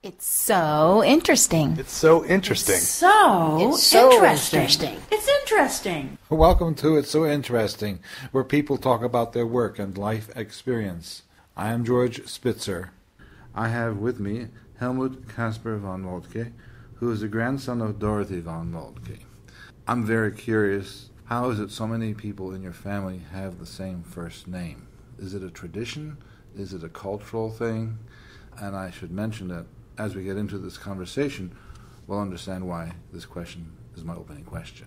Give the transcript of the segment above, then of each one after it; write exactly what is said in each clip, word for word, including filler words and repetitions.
It's so interesting. It's so interesting. It's so, it's so interesting. interesting. It's interesting. Welcome to It's So Interesting, where people talk about their work and life experience. I am George Spitzer. I have with me Helmuth Caspar von Moltke, who is the grandson of Dorothy von Moltke. I'm very curious, how is it so many people in your family have the same first name? Is it a tradition? Is it a cultural thing? And I should mention that as we get into this conversation, we'll understand why this question is my opening question.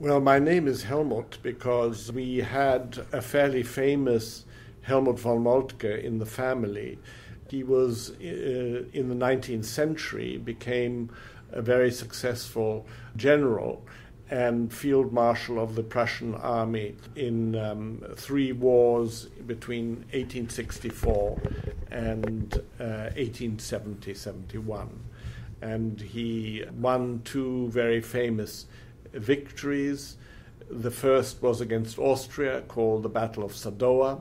Well, my name is Helmut because we had a fairly famous Helmuth von Moltke in the family. He was, uh, in the nineteenth century, became a very successful general and field marshal of the Prussian army in um, three wars between eighteen sixty-four and uh, eighteen seventy to seventy-one. And he won two very famous victories. The first was against Austria, called the Battle of Sadowa,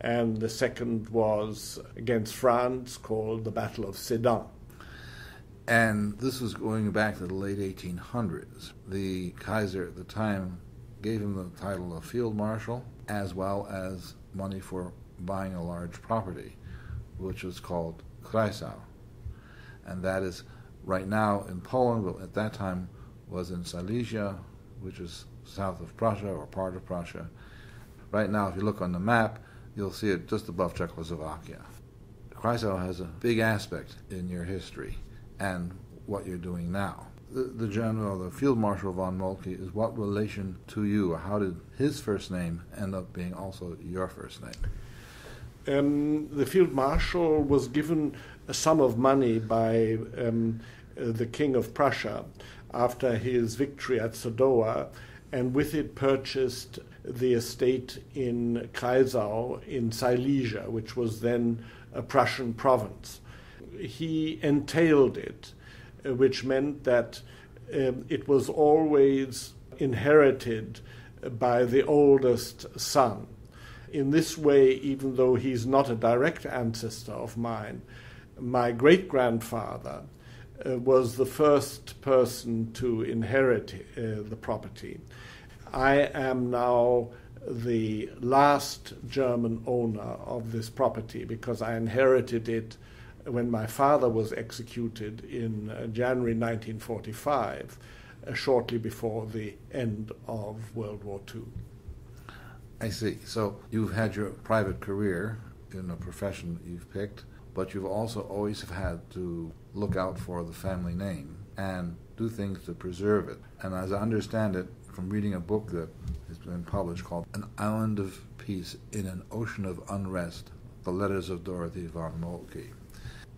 and the second was against France, called the Battle of Sedan. And this was going back to the late eighteen hundreds. The Kaiser at the time gave him the title of Field Marshal, as well as money for buying a large property, which was called Kreisau. And that is right now in Poland, but at that time was in Silesia, which is south of Prussia or part of Prussia. Right now, if you look on the map, you'll see it just above Czechoslovakia. Kreisau has a big aspect in your history and what you're doing now. The, the general, the Field Marshal von Moltke, is what relation to you? Or how did his first name end up being also your first name? Um, the Field Marshal was given a sum of money by um, uh, the King of Prussia after his victory at Sadowa, and with it purchased the estate in Kreisau in Silesia, which was then a Prussian province. He entailed it, which meant that um, it was always inherited by the oldest son. In this way, even though he's not a direct ancestor of mine, my great-grandfather uh, was the first person to inherit uh, the property. I am now the last German owner of this property because I inherited it when my father was executed in uh, January nineteen forty-five, uh, shortly before the end of World War Two. I see. So you've had your private career in a profession that you've picked, but you've also always had to look out for the family name and do things to preserve it. And as I understand it from reading a book that has been published called An Island of Peace in an Ocean of Unrest, The Letters of Dorothy von Moltke.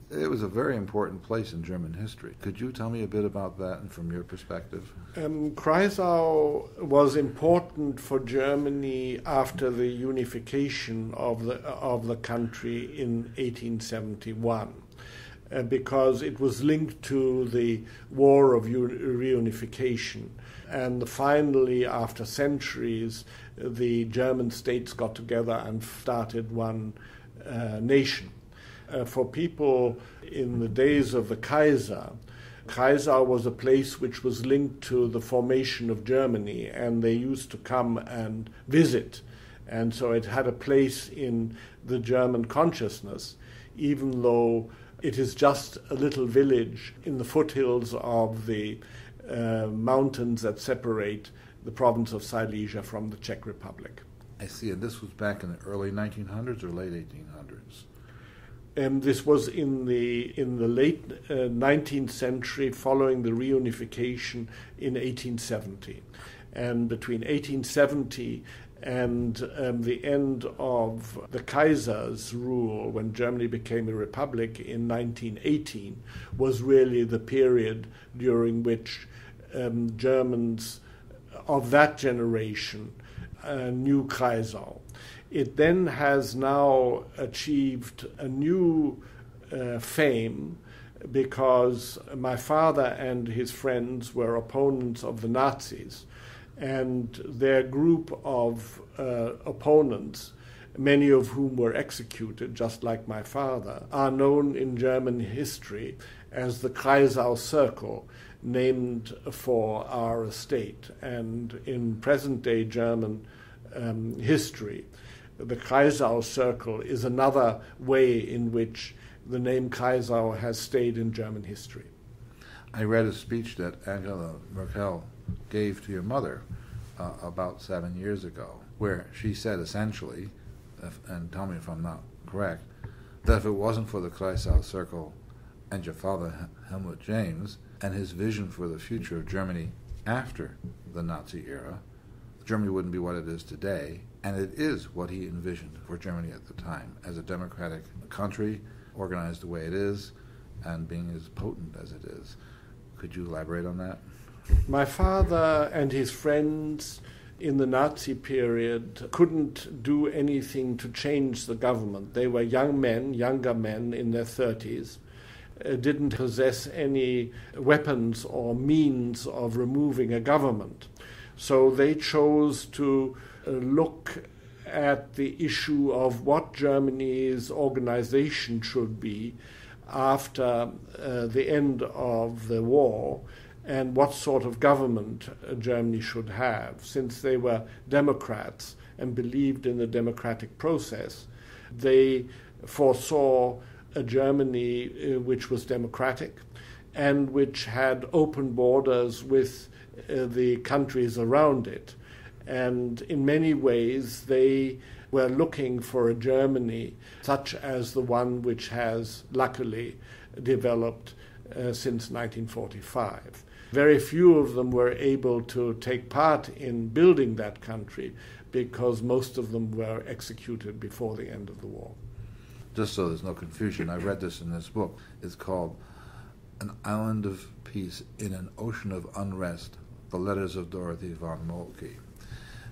It was a very important place in German history. Could you tell me a bit about that and from your perspective? Um, Kreisau was important for Germany after the unification of the, of the country in eighteen seventy-one uh, because it was linked to the War of Reunification. And finally, after centuries, the German states got together and started one uh, nation. Uh, for people in the days of the Kaiser, Kreisau was a place which was linked to the formation of Germany, and they used to come and visit. And so it had a place in the German consciousness, even though it is just a little village in the foothills of the uh, mountains that separate the province of Silesia from the Czech Republic. I see. And this was back in the early nineteen hundreds or late eighteen hundreds? And this was in the in the late uh, nineteenth century, following the reunification in eighteen seventy. And between eighteen seventy and um, the end of the Kaiser's rule, when Germany became a republic in nineteen eighteen, was really the period during which um, Germans of that generation uh, knew Kreisau. It then has now achieved a new uh, fame because my father and his friends were opponents of the Nazis, and their group of uh, opponents many of whom were executed, just like my father, are known in German history as the Kreisau Circle, named for our estate. And in present-day German um, history, the Kreisau Circle is another way in which the name Kreisau has stayed in German history. I read a speech that Angela Merkel gave to your mother uh, about seven years ago, where she said essentially, if, and tell me if I'm not correct, that if it wasn't for the Kreisau Circle and your father, Helmuth James, and his vision for the future of Germany after the Nazi era, Germany wouldn't be what it is today, and it is what he envisioned for Germany at the time, as a democratic country, organized the way it is, and being as potent as it is. Could you elaborate on that? My father and his friends in the Nazi period couldn't do anything to change the government. They were young men, younger men in their thirties, didn't possess any weapons or means of removing a government. So they chose to look at the issue of what Germany's organization should be after uh, the end of the war, and what sort of government Germany should have. Since they were Democrats and believed in the democratic process, they foresaw a Germany which was democratic and which had open borders with uh, the countries around it. And in many ways, they were looking for a Germany such as the one which has luckily developed uh, since nineteen forty-five. Very few of them were able to take part in building that country because most of them were executed before the end of the war. Just so there's no confusion, I read this in this book. It's called An Island of Peace in an Ocean of Unrest, The Letters of Dorothy von Moltke.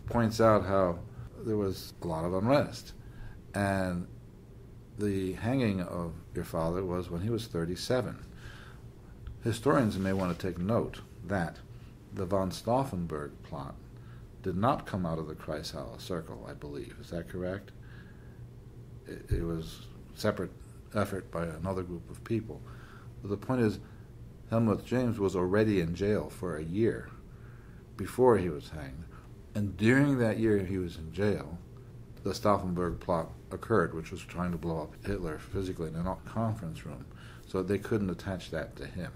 Points out how there was a lot of unrest. And the hanging of your father was when he was thirty-seven. Historians may want to take note that the von Stauffenberg plot did not come out of the Kreisau Circle, I believe. Is that correct? It, it was a separate effort by another group of people. But the point is, Helmuth James was already in jail for a year before he was hanged. And during that year he was in jail, the Stauffenberg plot occurred, which was trying to blow up Hitler physically in a conference room. So they couldn't attach that to him.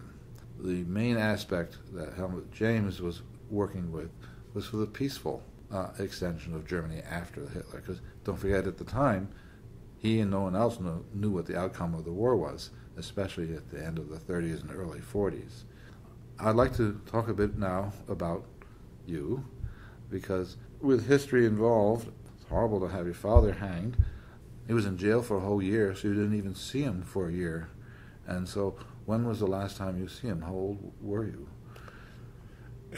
The main aspect that Helmuth James was working with was for the peaceful uh, extension of Germany after Hitler. Because don't forget, at the time, he and no one else knew, knew what the outcome of the war was, especially at the end of the thirties and early forties. I'd like to talk a bit now about you, because with history involved, it's horrible to have your father hanged. He was in jail for a whole year, so you didn't even see him for a year. And so when was the last time you see him? How old were you?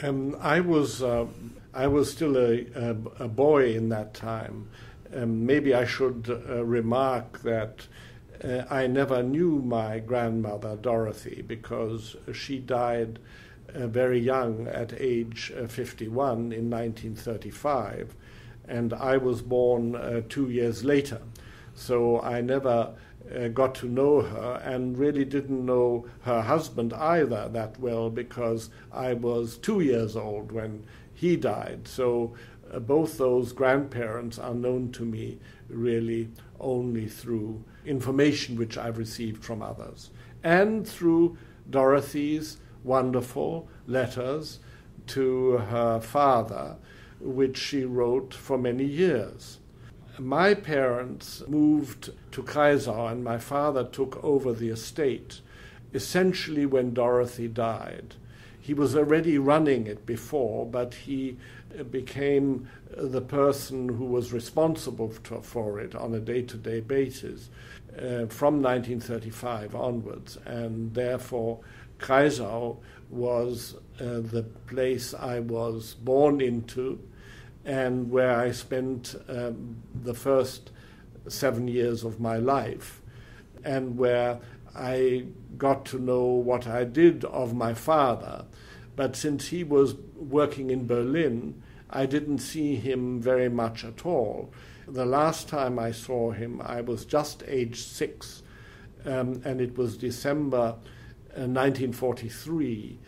Um, I was uh, I was still a, a, a boy in that time. Um, maybe I should uh, remark that uh, I never knew my grandmother, Dorothy, because she died Uh, very young, at age uh, fifty-one in nineteen thirty-five, and I was born uh, two years later. So I never uh, got to know her, and really didn't know her husband either that well, because I was two years old when he died. So uh, both those grandparents are known to me really only through information which I've received from others, and through Dorothy's wonderful letters to her father, which she wrote for many years. My parents moved to Kreisau, and my father took over the estate essentially when Dorothy died. He was already running it before, but he became the person who was responsible for it on a day-to-day basis uh, from nineteen thirty-five onwards, and therefore Kreisau was uh, the place I was born into and where I spent um, the first seven years of my life, and where I got to know what I did of my father. But since he was working in Berlin, I didn't see him very much at all. The last time I saw him, I was just age six, um, and it was December uh, nineteen forty-three,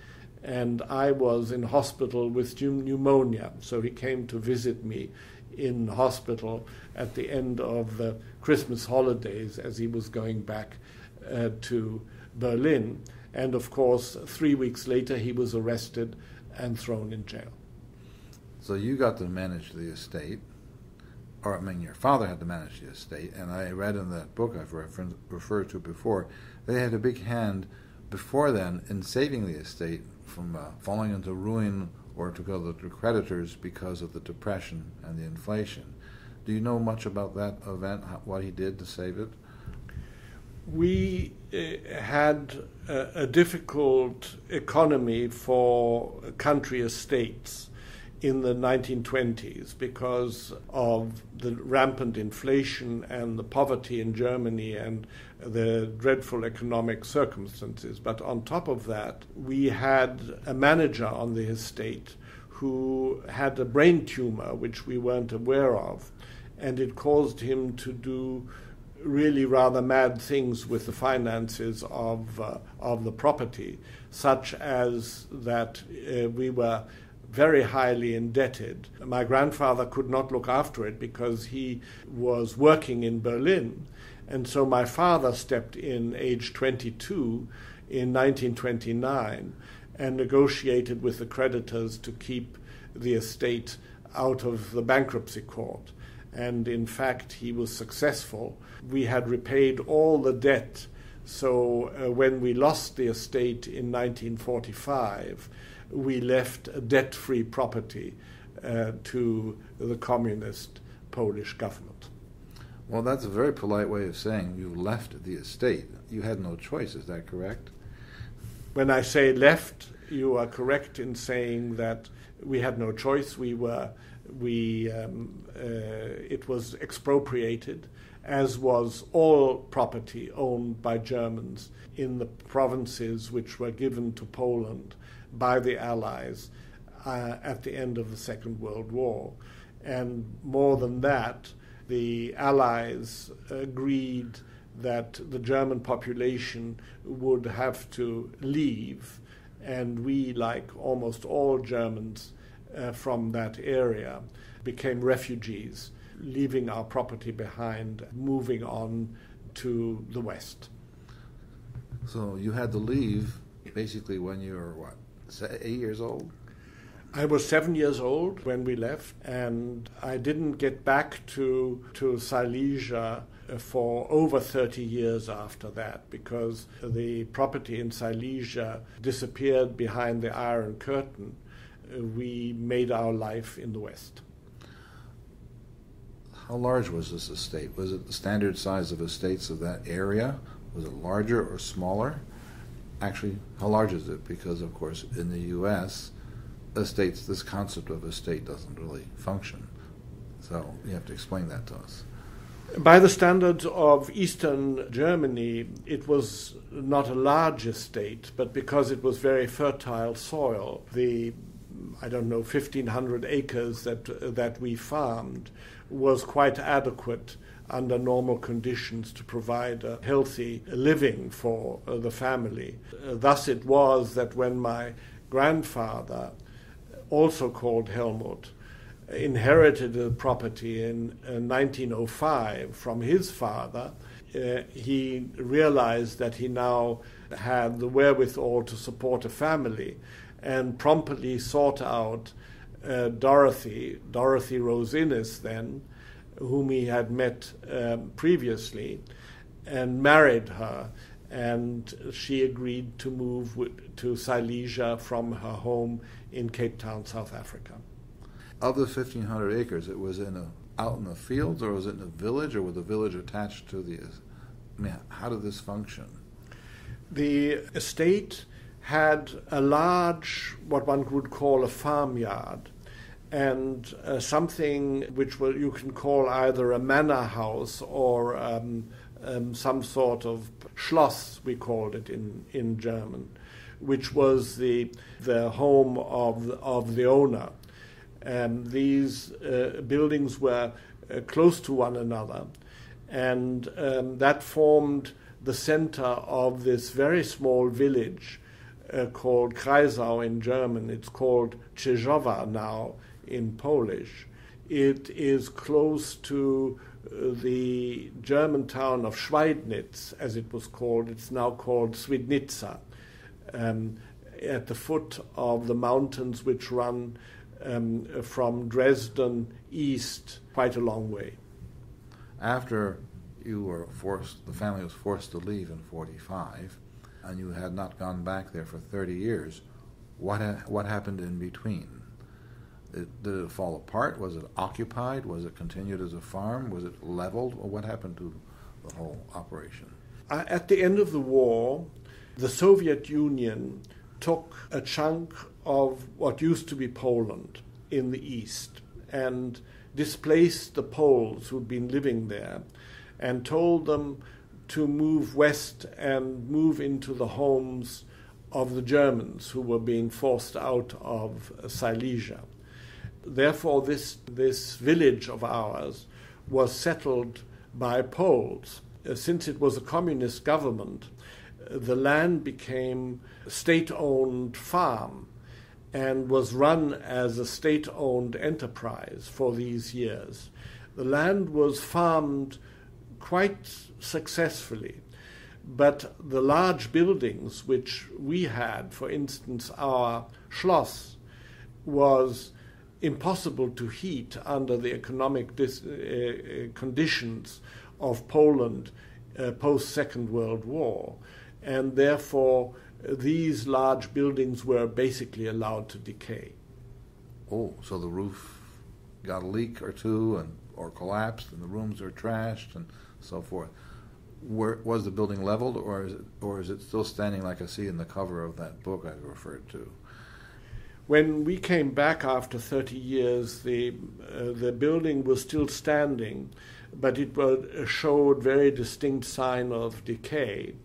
and I was in hospital with pneumonia. So he came to visit me in hospital at the end of the Christmas holidays as he was going back uh, to Berlin. And of course, three weeks later, he was arrested and thrown in jail. So you got to manage the estate, or I mean, your father had to manage the estate, and I read in that book I've referred, referred to before, they had a big hand before then in saving the estate from uh, falling into ruin or to go to creditors because of the Depression and the inflation. Do you know much about that event, what he did to save it? We uh, had a, a difficult economy for country estates in the nineteen twenties because of the rampant inflation and the poverty in Germany and the dreadful economic circumstances. But on top of that, we had a manager on the estate who had a brain tumor, which we weren't aware of, and it caused him to do really rather mad things with the finances of uh, of the property, such as that uh, we were very highly indebted. My grandfather could not look after it because he was working in Berlin, and so my father stepped in age twenty-two in nineteen twenty-nine and negotiated with the creditors to keep the estate out of the bankruptcy court. And in fact, he was successful. We had repaid all the debt. So uh, when we lost the estate in nineteen forty-five, we left a debt-free property uh, to the communist Polish government. Well, that's a very polite way of saying you left the estate. You had no choice, is that correct? When I say left, you are correct in saying that we had no choice. We were... We um, uh, it was expropriated, as was all property owned by Germans in the provinces which were given to Poland by the Allies uh, at the end of the Second World War. And more than that, the Allies agreed that the German population would have to leave, and we, like almost all Germans, Uh, from that area, became refugees, leaving our property behind, moving on to the West. So you had to leave basically when you were, what, eight years old? I was seven years old when we left, and I didn't get back to, to Silesia for over thirty years after that, because the property in Silesia disappeared behind the Iron Curtain. We made our life in the West. How large was this estate? Was it the standard size of estates of that area? Was it larger or smaller? Actually, how large is it? Because, of course, in the U S, estates, this concept of estate doesn't really function. So you have to explain that to us. By the standards of Eastern Germany, it was not a large estate, but because it was very fertile soil, the I don't know, fifteen hundred acres that uh, that we farmed was quite adequate under normal conditions to provide a healthy living for uh, the family. Uh, thus it was that when my grandfather, also called Helmuth, inherited the property in uh, nineteen oh five from his father, uh, he realized that he now had the wherewithal to support a family, and promptly sought out uh, Dorothy, Dorothy Rosinus then, whom he had met um, previously, and married her. And she agreed to move with, to Silesia from her home in Cape Town, South Africa. Of the fifteen hundred acres, it was in a, out in the fields, or was it in a village, or was the village attached to the... I mean, how did this function? The estate had a large, what one would call a farmyard, and uh, something which will, you can call either a manor house or um, um, some sort of Schloss, we called it in, in German, which was the the home of, of the owner. Um, these uh, buildings were uh, close to one another. And um, that formed the center of this very small village uh, called Kreisau in German. It's called Cieszowa now in Polish. It is close to the German town of Schweidnitz, as it was called. It's now called Swidnica, um, at the foot of the mountains which run um, from Dresden east quite a long way. After you were forced, the family was forced to leave in forty-five, and you had not gone back there for thirty years, what, ha- what happened in between? It, did it fall apart? Was it occupied? Was it continued as a farm? Was it leveled? Or what happened to the whole operation? At the end of the war, the Soviet Union took a chunk of what used to be Poland in the east and displaced the Poles who'd been living there and told them to move west and move into the homes of the Germans who were being forced out of Silesia. Therefore, this, this village of ours was settled by Poles. Uh, since it was a communist government, uh, the land became a state-owned farm and was run as a state-owned enterprise for these years. The land was farmed quite successfully, but the large buildings which we had, for instance, our Schloss, was impossible to heat under the economic dis- uh, conditions of Poland uh, post-Second World War. And therefore, uh, these large buildings were basically allowed to decay. Oh, so the roof got a leak or two and or collapsed and the rooms are trashed and so forth. Were, was the building leveled or is it, or is it still standing like I see in the cover of that book I referred to? When we came back after thirty years, the uh, the building was still standing, but it were, showed very distinct sign of decay.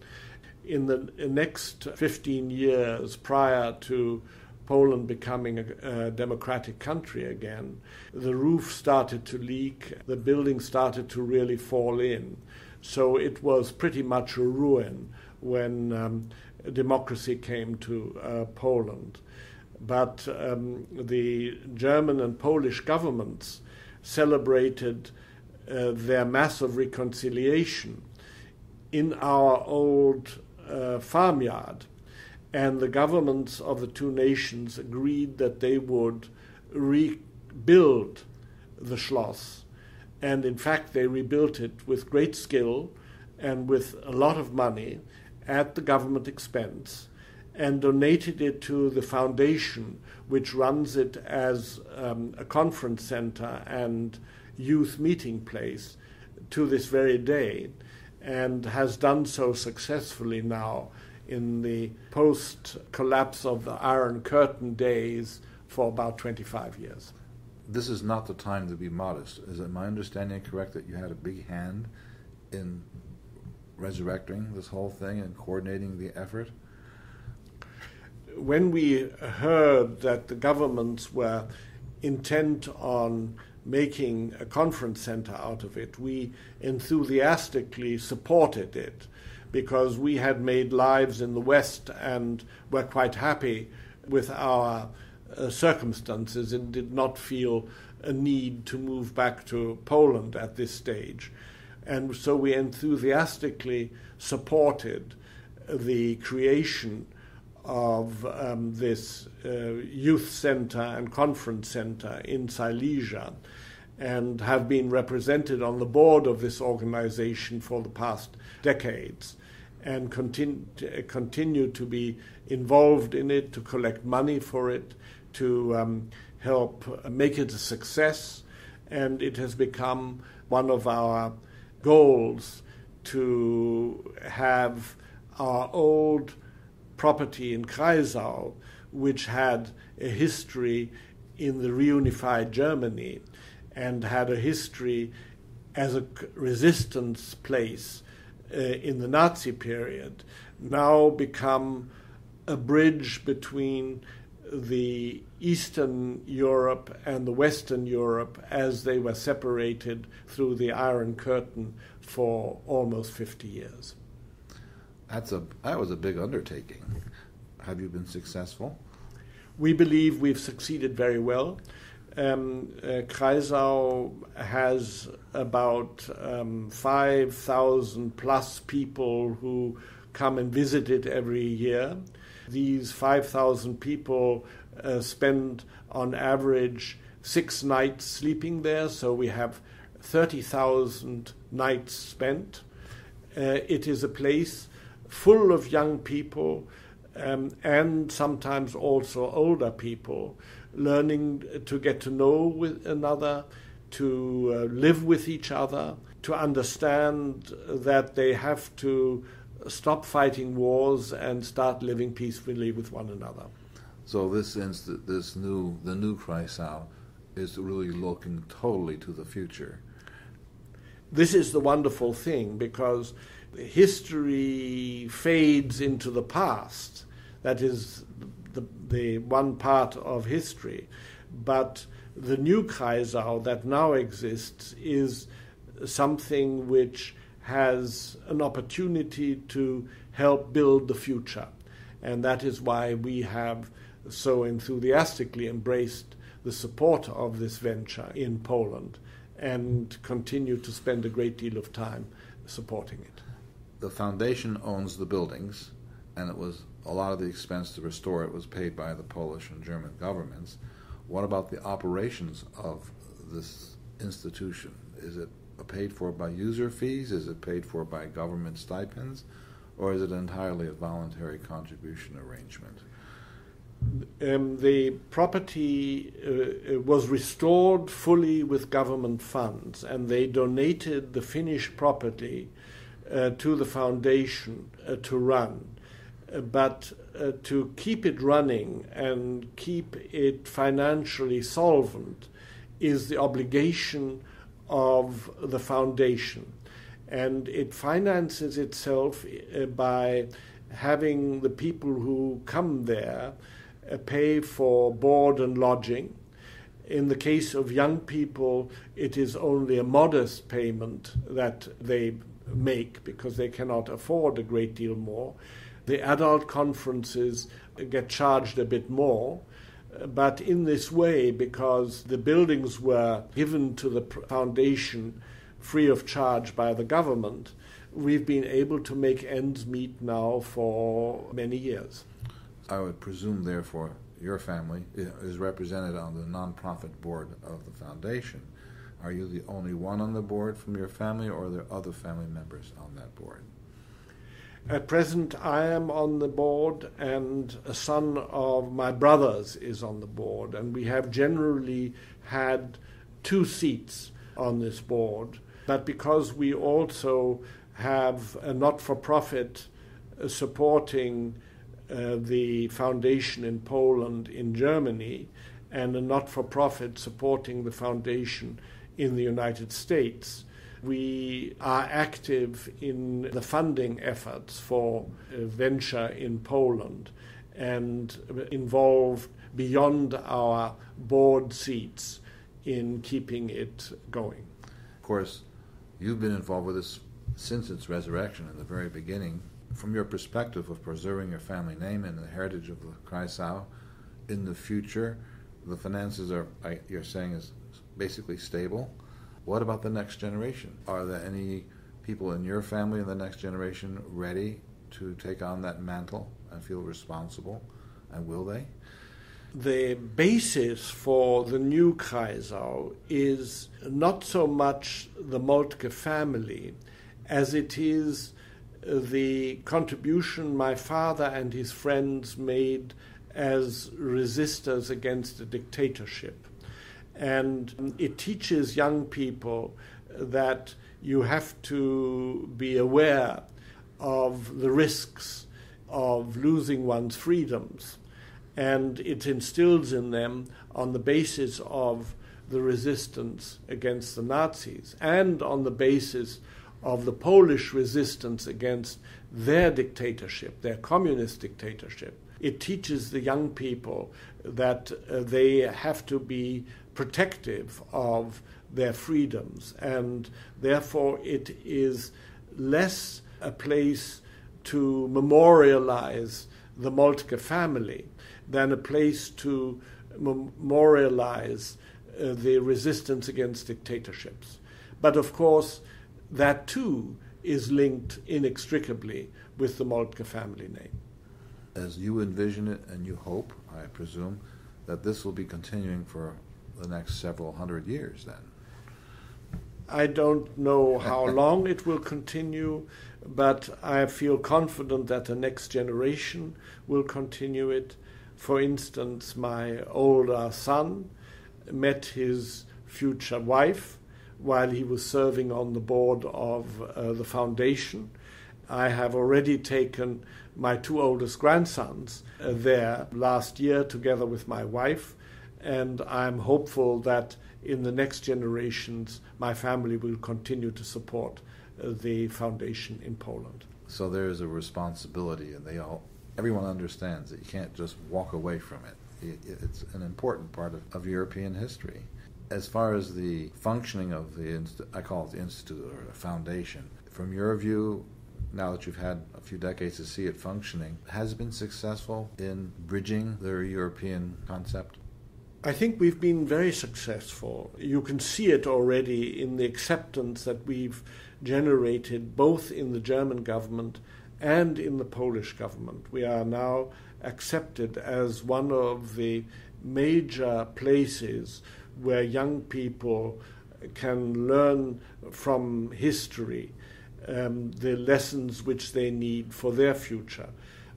In the next fifteen years prior to Poland becoming a, a democratic country again, the roof started to leak, the building started to really fall in. So it was pretty much a ruin when um, democracy came to uh, Poland. But um, the German and Polish governments celebrated uh, their massive reconciliation in our old uh, farmyard. And the governments of the two nations agreed that they would rebuild the Schloss. And in fact, they rebuilt it with great skill and with a lot of money at the government expense, and donated it to the foundation, which runs it as um, a conference center and youth meeting place to this very day, and has done so successfully now in the post-collapse of the Iron Curtain days for about twenty-five years. This is not the time to be modest. Is it my understanding correct that you had a big hand in resurrecting this whole thing and coordinating the effort? When we heard that the governments were intent on making a conference center out of it, we enthusiastically supported it because we had made lives in the West and were quite happy with our uh, circumstances and did not feel a need to move back to Poland at this stage. And so we enthusiastically supported the creation of um, this uh, youth center and conference center in Silesia, and have been represented on the board of this organization for the past decades, and continue to, uh, continue to be involved in it, to collect money for it, to um, help make it a success. And it has become one of our goals to have our old property in Kreisau, which had a history in the reunified Germany and had a history as a resistance place uh, in the Nazi period, now become a bridge between the Eastern Europe and the Western Europe as they were separated through the Iron Curtain for almost fifty years. That's a, that was a big undertaking. Have you been successful? We believe we've succeeded very well. Um, uh, Kreisau has about um, five thousand plus people who come and visit it every year. These five thousand people uh, spend on average six nights sleeping there, so we have thirty thousand nights spent. Uh, it is a place full of young people um, and sometimes also older people, learning to get to know with another, to uh, live with each other, to understand that they have to stop fighting wars and start living peacefully with one another. So this inst- this new the new Kreisau is really looking totally to the future. This is the wonderful thing, because history fades into the past. That is the the one part of history, but the new Kreisau that now exists is something which has an opportunity to help build the future. And that is why we have so enthusiastically embraced the support of this venture in Poland and continue to spend a great deal of time supporting it. The foundation owns the buildings, and it was a lot of the expense to restore it was paid by the Polish and German governments. What about the operations of this institution? Is it paid for by user fees? Is it paid for by government stipends? Or is it entirely a voluntary contribution arrangement? Um, the property uh, was restored fully with government funds, and they donated the finished property uh, to the foundation uh, to run. Uh, but uh, to keep it running and keep it financially solvent is the obligation of the foundation, and it finances itself by having the people who come there pay for board and lodging. In the case of young people, it is only a modest payment that they make because they cannot afford a great deal more. The adult conferences get charged a bit more. But in this way, because the buildings were given to the foundation free of charge by the government, we've been able to make ends meet now for many years. I would presume, therefore, your family is represented on the nonprofit board of the foundation. Are you the only one on the board from your family, or are there other family members on that board? At present, I am on the board, and a son of my brother's is on the board, and we have generally had two seats on this board. But because we also have a not-for-profit supporting uh, the foundation in Poland, in Germany, and a not-for-profit supporting the foundation in the United States, we are active in the funding efforts for venture in Poland and involved beyond our board seats in keeping it going. Of course, you've been involved with this since its resurrection in the very beginning. From your perspective of preserving your family name and the heritage of the Kreisau in the future, the finances are, you're saying, is basically stable. What about the next generation? Are there any people in your family in the next generation ready to take on that mantle and feel responsible? And will they? The basis for the new Kreisau is not so much the Moltke family as it is the contribution my father and his friends made as resistors against the dictatorship. And it teaches young people that you have to be aware of the risks of losing one's freedoms. And it instills in them, on the basis of the resistance against the Nazis and on the basis of the Polish resistance against their dictatorship, their communist dictatorship, it teaches the young people that uh, they have to be protective of their freedoms, and therefore it is less a place to memorialize the Moltke family than a place to memorialize uh, the resistance against dictatorships. But of course, that too is linked inextricably with the Moltke family name. As you envision it, and you hope, I presume, that this will be continuing for the next several hundred years then? I don't know how long it will continue, but I feel confident that the next generation will continue it. For instance, my older son met his future wife while he was serving on the board of uh, the foundation. I have already taken my two oldest grandsons uh, there last year together with my wife, and I'm hopeful that in the next generations my family will continue to support uh, the foundation in Poland. So there is a responsibility, and they all, everyone understands that you can't just walk away from it. it it's an important part of, of European history. As far as the functioning of the, I call it the institute or the foundation, from your view, now that you've had a few decades to see it functioning, has it been successful in bridging their European concept? I think we've been very successful. You can see it already in the acceptance that we've generated both in the German government and in the Polish government. We are now accepted as one of the major places where young people can learn from history um, the lessons which they need for their future.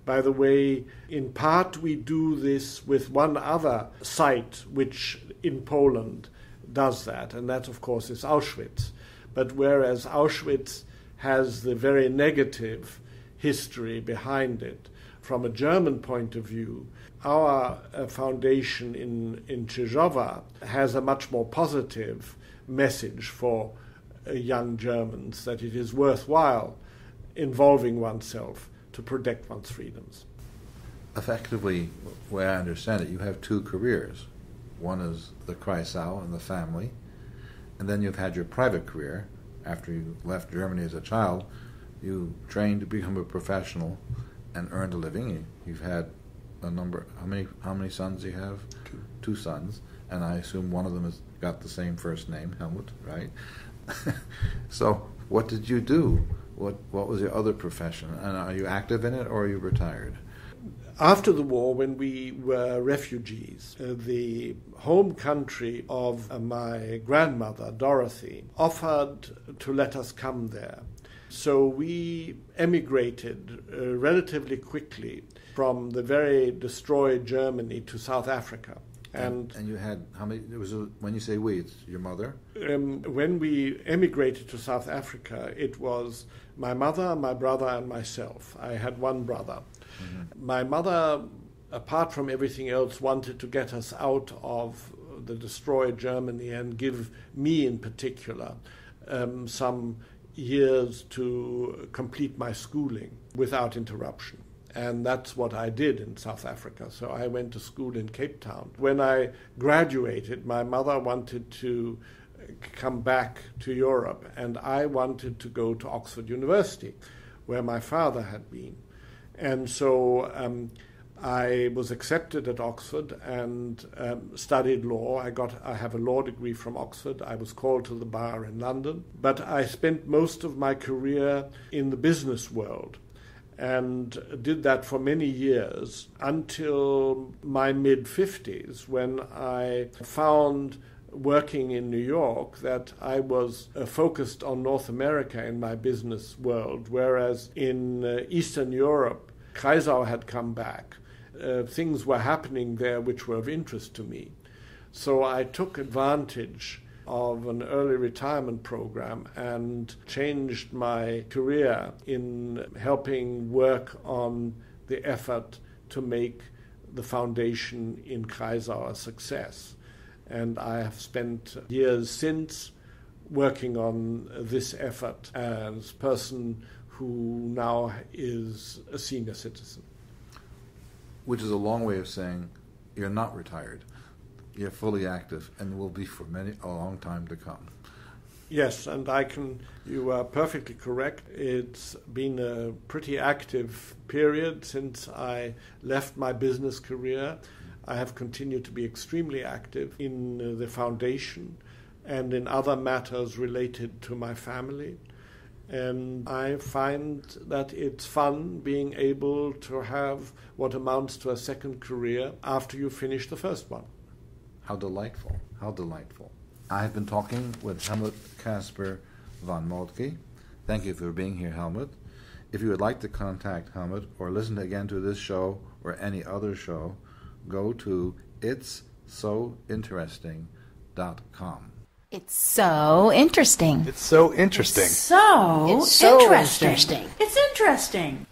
By the way, in part we do this with one other site which in Poland does that, and that of course is Auschwitz. But whereas Auschwitz has the very negative history behind it, from a German point of view, our uh, foundation in, in Cieszowa has a much more positive message for uh, young Germans, that it is worthwhile involving oneself to protect one's freedoms. Effectively, the way I understand it, you have two careers. One is the Kreisau and the family, and then you've had your private career. After you left Germany as a child, you trained to become a professional and earned a living. You've had a number, how many how many sons do you have? Two. Two sons, and I assume one of them has got the same first name, Helmut, right? So what did you do? What what was your other profession? And are you active in it, or are you retired? After the war, when we were refugees, uh, the home country of uh, my grandmother, Dorothy, offered to let us come there. So we emigrated uh, relatively quickly from the very destroyed Germany to South Africa. And, and, and you had, how many, it was a, when you say we, it's your mother? Um, when we emigrated to South Africa, it was my mother, my brother, and myself. I had one brother. Mm-hmm. My mother, apart from everything else, wanted to get us out of the destroyed Germany and give me in particular um, some years to complete my schooling without interruption. And that's what I did in South Africa. So I went to school in Cape Town. When I graduated, my mother wanted to come back to Europe, and I wanted to go to Oxford University, where my father had been. And so um, I was accepted at Oxford and um, studied law. I got, I have a law degree from Oxford. I was called to the bar in London. But I spent most of my career in the business world, and did that for many years until my mid-fifties, when I found working in New York that I was uh, focused on North America in my business world, whereas in uh, Eastern Europe, Kreisau had come back. Uh, things were happening there which were of interest to me. So I took advantage of an early retirement program and changed my career in helping work on the effort to make the foundation in Kreisau a success. And I have spent years since working on this effort as a person who now is a senior citizen. which is a long way of saying you're not retired. You're fully active and will be for many a long time to come. Yes, and I can, you are perfectly correct. It's been a pretty active period since I left my business career. I have continued to be extremely active in the foundation and in other matters related to my family. And I find that it's fun being able to have what amounts to a second career after you finish the first one. How delightful, how delightful. I've been talking with Helmuth Caspar von Moltke. Thank you for being here, Helmuth. If you would like to contact Helmuth or listen again to this show or any other show, go to It's So Interesting dot com. It's so interesting. It's so interesting. It's so, it's so interesting. interesting. It's interesting.